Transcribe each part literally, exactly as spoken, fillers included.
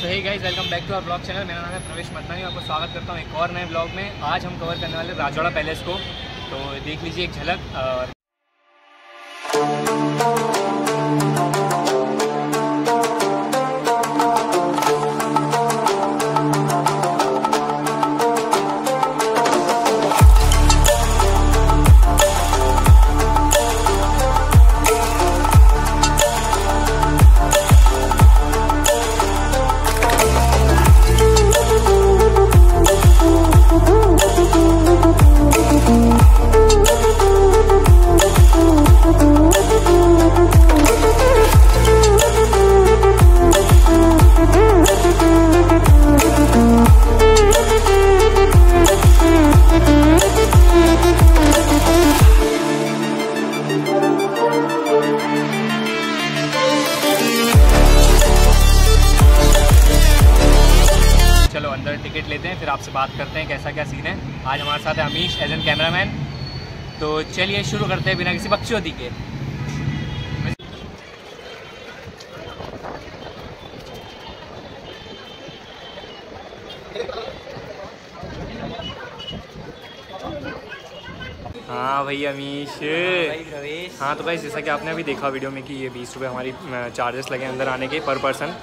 So hey guys, welcome back to our blog channel. मेरा नाम है प्रवेश मदनानी। आपको स्वागत करता हूँ एक और नए ब्लॉग में। आज हम कवर करने वाले राजवाड़ा पैलेस को, तो देख लीजिए एक झलक। और टिकट लेते हैं, फिर आपसे बात करते हैं कैसा क्या सीन है। आज हमारे साथ है अमीश एज एन कैमरामैन। तो चलिए शुरू करते हैं बिना किसी बकचोदी के। हाँ भाई अमीश। हाँ तो भाई, जैसा कि आपने अभी देखा वीडियो में कि ये बीस रुपये हमारी चार्जेस लगे अंदर आने के पर पर्सन।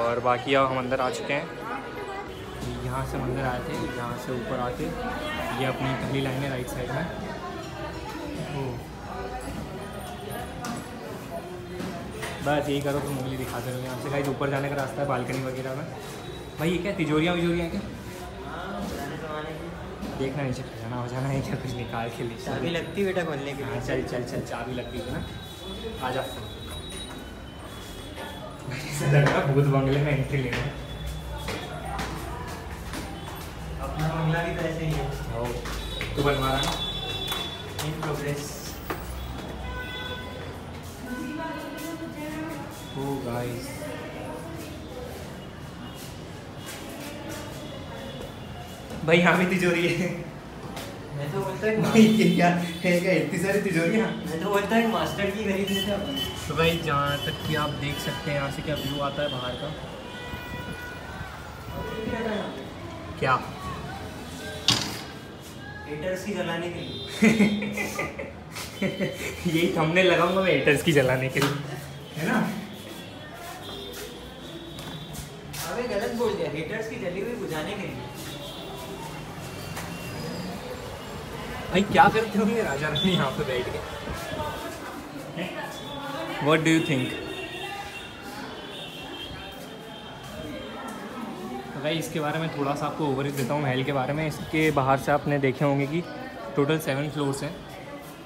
और बाकी अब हम अंदर आ चुके हैं। यहाँ से मंदिर आए थे, यहाँ से ऊपर आके ये अपनी पहली लाइन है राइट साइड में। ओ बस यही करो तो उंगली दिखाते रहो। यहाँ से गाइस ऊपर जाने का रास्ता है बालकनी वगैरह में। भाई ये क्या तिजोरियाँ विजोरियाँ क्या? देखना नहीं, चल जाना हो जाना है क्या? कुछ निकाल के ले चाबी लगती बेटा खोलने के लिए। चल चल चल चाबी लगती है ना, आ जाता। भूत बंगले में एंट्री लेना है। बंगला भी पैसे ही है तो बनवा रहा है इन प्रोग्रेस। ओ गाइस भाई यहाँ भी तिजोरी है। मैं तो बोलता है ये क्या है क्या, इतनी सारी तिजोरियाँ। मैं तो बोलता है मास्टर की खरीद लेते अपन। तो भाई जहाँ तक कि आप देख सकते हैं यहाँ से क्या व्यू आता है बाहर का। क्या एटर्स की जलाने के लिए यही थंबनेल लगाऊंगा मैं, एटर्स की जलाने के लिए, है ना? अबे गलत बोल दिया, एटर्स की जली हुई बुझाने के लिए। भाई क्या करते होंगे राजा रानी यहाँ पे बैठ के? What do you think? भाई इसके बारे में थोड़ा सा आपको ओवरव्यू देता हूँ महल के बारे में। इसके बाहर से आपने देखे होंगे कि टोटल सेवन फ्लोर्स हैं,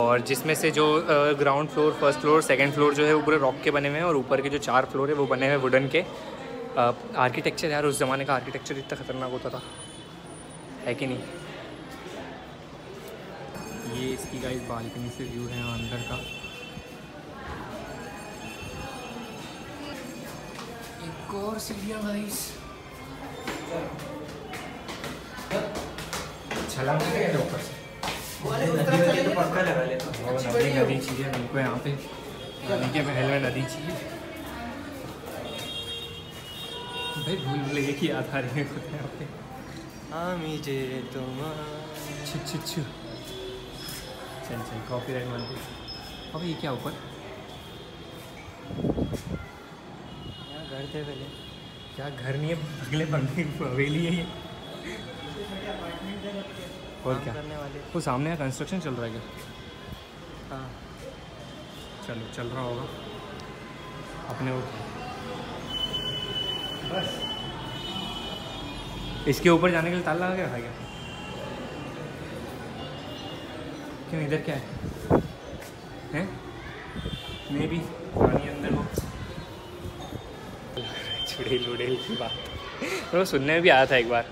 और जिसमें से जो ground floor, first floor, second floor जो है वो पूरे रॉक के बने हुए हैं, और ऊपर के जो चार फ्लोर है वो बने हुए वुडन के। आर्किटेक्चर यार, उस ज़माने का आर्किटेक्चर इतना ख़तरनाक होता था, है कि नहीं? ये इसकी गाइस बालकनी से व्यू है अंदर का। एक और सीढ़ियाँ गाइस, छलांग लगा ऊपर से। पक्का लगा लेता हूँ। नदी नदी चाहिए हमको यहाँ पे, नदी के महल में नदी चाहिए। भाई भूल भूलैया की याद आ रही है खुद यहाँ पे। छु छु छु चल चल कॉपीराइट मानते। अब ये क्या ऊपर घर थे पहले? क्या घर नहीं है, अगले बंदे हवेली है ये। और क्या वो सामने का कंस्ट्रक्शन चल रहा है क्या? हाँ चलो चल रहा होगा अपने वो। बस इसके ऊपर जाने के लिए ताला लगा क्या? क्या क्यों इधर क्या है? हैं मे बी पानी अंदर हो। चुड़ैल उड़ेल की बात वो सुनने में भी आया था एक बार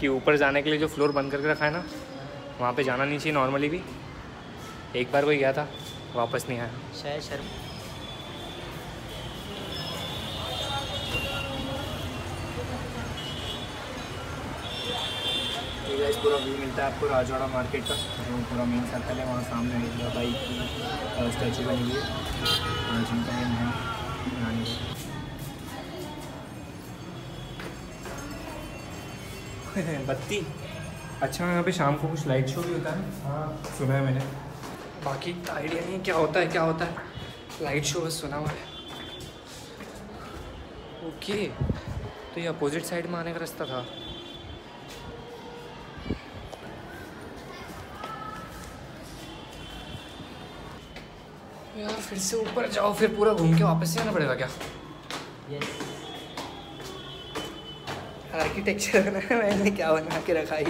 कि ऊपर जाने के लिए जो फ्लोर बंद करके रखा है ना, वहाँ पे जाना नहीं चाहिए नॉर्मली भी। एक बार कोई गया था, वापस नहीं आया शायद, शर्म। पूरा व्यू मिलता है आपको राजवाड़ा मार्केट का, जो पूरा मेन सर्कल है। वहाँ सामने बाइक की स्टैचू बनी हुई है। बत्ती। अच्छा यहाँ पे शाम को कुछ लाइट शो भी होता है। हाँ सुना है मैंने, बाकी आइडिया नहीं क्या होता है क्या होता है, लाइट शो बस सुना हुआ है। ओके तो ये अपोजिट साइड में आने का रास्ता था। यार फिर से ऊपर जाओ, फिर पूरा घूम के वापस ही आना पड़ेगा क्या? yes. आर्किटेक्चर बनाया मैंने, क्या बना के रखा ही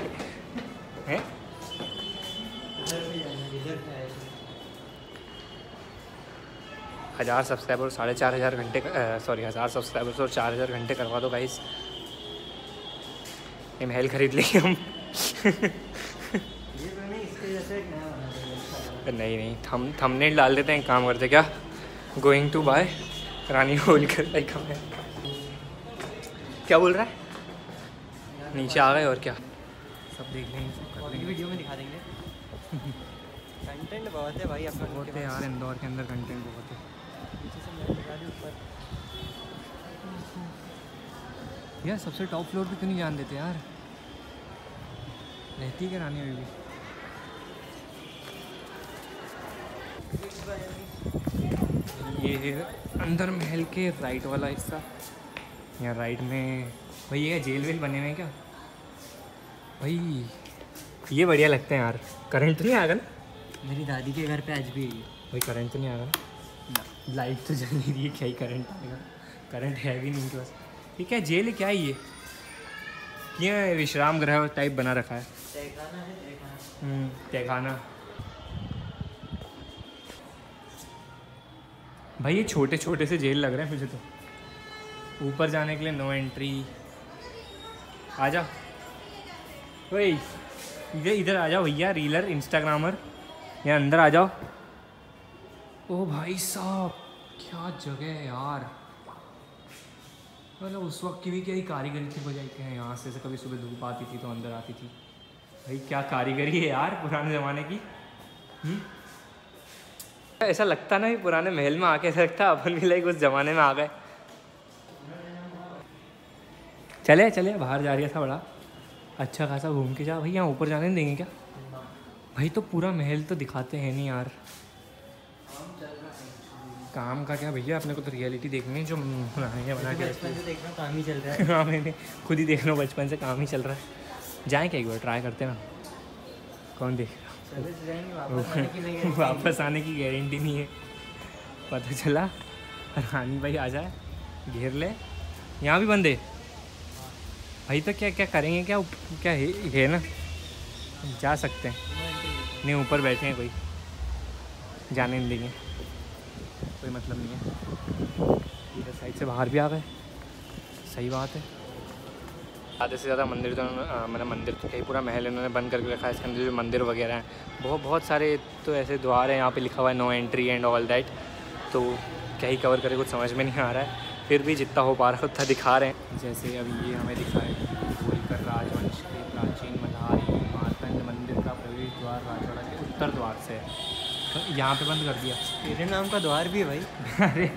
है। हज़ार सब्सक्राइबर साढ़े चार हज़ार घंटे, सॉरी हज़ार सब्सक्राइबर्स और चार हज़ार घंटे करवा दो गाइस, ये महल खरीद लेंगे हम। नहीं नहीं थम थंबनेल डाल देते हैं, काम करते क्या, going to buy Rani Holkar like. क्या बोल रहा है? नीचे आ गए और क्या, सब देख लेंगे, सब देख वीडियो में दिखा देंगे। कंटेंट बहुत है भाई आपका, बहुत है यार इंदौर के अंदर कंटेंट बहुत है यार। सबसे टॉप फ्लोर पे क्यों नहीं जान देते यार, रहती क्या रानी अभी भी। ये अंदर महल के राइट वाला हिस्सा, यहाँ राइट में भाई ये जेल वेल बने हुए हैं क्या भाई, ये बढ़िया लगते हैं यार। करंट तो नहीं आएगा ना? मेरी दादी के घर पे आज भी है भाई, करंट तो नहीं आएगा ना, लाइट तो जल नहीं रही है, क्या ही करंट आएगा, करंट है भी नहीं इनके पास। ये क्या जेल है क्या है ये, क्या विश्राम गृह टाइप बना रखा है, तहखाना भाई, ये छोटे छोटे से जेल लग रहे हैं मुझे तो। ऊपर जाने के लिए नो एंट्री, आ जा वही इधर इधर आ जाओ भैया, रीलर इंस्टाग्रामर यहाँ अंदर आ जाओ। ओ भाई साहब क्या जगह है यार, मतलब उस वक्त की भी क्या ही कारीगरी थी बजाय के हैं। यहाँ से से कभी सुबह धूप आती थी तो अंदर आती थी, भाई क्या कारीगरी है यार पुराने ज़माने की। हुँ? ऐसा लगता ना पुराने महल में आके, ऐसा लगता अपन भी लाइक उस ज़माने में आ गए। चले चले बाहर जा रही था, बड़ा अच्छा खासा घूम के जा भाई, यहाँ ऊपर जाने नहीं देंगे क्या भाई? तो पूरा महल तो दिखाते हैं नहीं यार, काम का क्या भैया, अपने को तो रियलिटी देखनी है जो बनाएंगे बना के। बचपन से देखना काम ही चल रहा है। हाँ मैंने खुद ही देख लो, बचपन से काम ही चल रहा है। जाएँ क्या एक बार ट्राई करते ना, कौन देखेगा, वापस आने की गारंटी नहीं है। पता चला रानी भाई आ जाए घेर ले, यहाँ भी बंदे भाई, तो क्या क्या करेंगे, क्या क्या है, है ना, जा सकते हैं नहीं, ऊपर बैठे हैं, कोई जाने नहीं देंगे, कोई मतलब नहीं है। इधर साइड से बाहर भी आ गए, सही बात है। आधे से ज़्यादा मंदिर तो मैंने, मंदिर तो कहीं पूरा महल इन्होंने बंद करके रखा है, इसके अंदर जो मंदिर वगैरह हैं बहुत बहुत सारे तो ऐसे द्वार हैं, यहाँ पे लिखा हुआ है no entry and all that, तो क्या ही कवर करे, कुछ समझ में नहीं आ रहा है, फिर भी जितना हो पा रहा है उतना दिखा रहे हैं। जैसे अब ये हमें दिखाए होलकर राजवंश के प्राचीन मल्हारी मार्तंड मंदिर का प्रवेश द्वार राजवाड़ा के उत्तर द्वार से, तो यहाँ पे बंद कर दिया। तेरे नाम का द्वार भी है भाई। अरे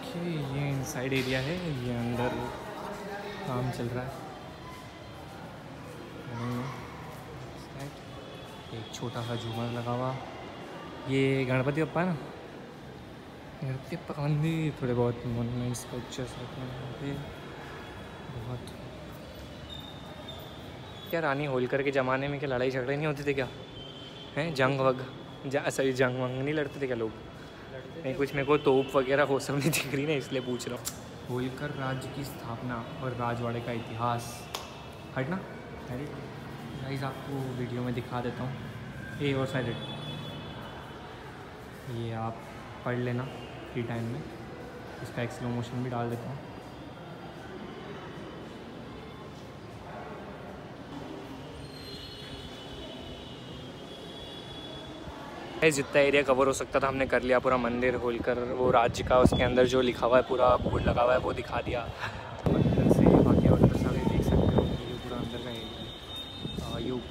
ओके ये इनसाइड एरिया है, ये अंदर काम चल रहा है। एक छोटा सा झूमर लगा हुआ, ये गणपति बप्पा है ना, गणपति बप्पा का मंदिर, थोड़े बहुत मोनूमेंट्स स्कल्पचर्स रखे हैं यहाँ पे बहुत। क्या रानी होलकर के ज़माने में क्या लड़ाई झगड़े नहीं होते थे क्या, हैं जंग वग जा, सॉरी जंग वंग नहीं लड़ते थे क्या लोग, नहीं कुछ मेरे को तोप वगैरह वो सब नहीं दिख रही ना, इसलिए पूछ रहा हूँ। होलकर राज्य की स्थापना और राजवाड़े का इतिहास, हटना अरे गाइस आपको वीडियो में दिखा देता हूँ। ए और साइड ये आप पढ़ लेना फ्री टाइम में, इसका एक स्लो मोशन भी डाल देता हूँ। जितना एरिया कवर हो सकता था हमने कर लिया, पूरा मंदिर होलकर वो राज्य का, उसके अंदर जो लिखा हुआ है पूरा बोर्ड लगा हुआ है वो दिखा दिया।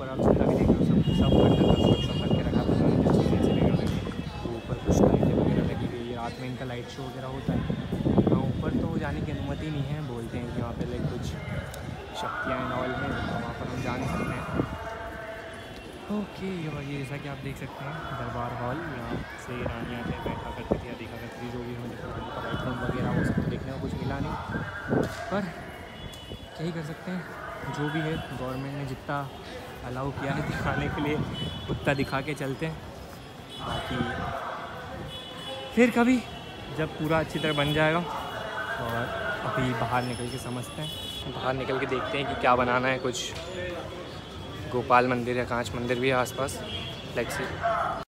आप जितना भी देख रहे हो सब सब अंडर कंस्ट्रक्शन करके रखा है, तो ऊपर लाइट शो वगैरह होता है। वहाँ ऊपर तो जाने की अनुमति नहीं है, बोलते हैं कि वहाँ पे लाइक कुछ शक्तियाँ एंड ऑल हैं, तो वहाँ पर हम जा नहीं सकते हैं। ओके, और ये जैसा कि आप देख सकते हैं दरबार हॉल, यहाँ से रानियाँ थे बैठा करती थी या देखा करती थी, जो भी हमें प्लेटफॉर्म वगैरह वो सब देखने को कुछ मिला नहीं, पर क्या ही कर सकते हैं, जो भी है गवर्नमेंट ने जितना अलाउ किया है दिखाने के लिए उतना दिखा के चलते हैं। बाकी फिर कभी जब पूरा अच्छी तरह बन जाएगा, और अभी बाहर निकल के समझते हैं, बाहर निकल के देखते हैं कि क्या बनाना है। कुछ गोपाल मंदिर या कांच मंदिर भी है आसपास, लाइक से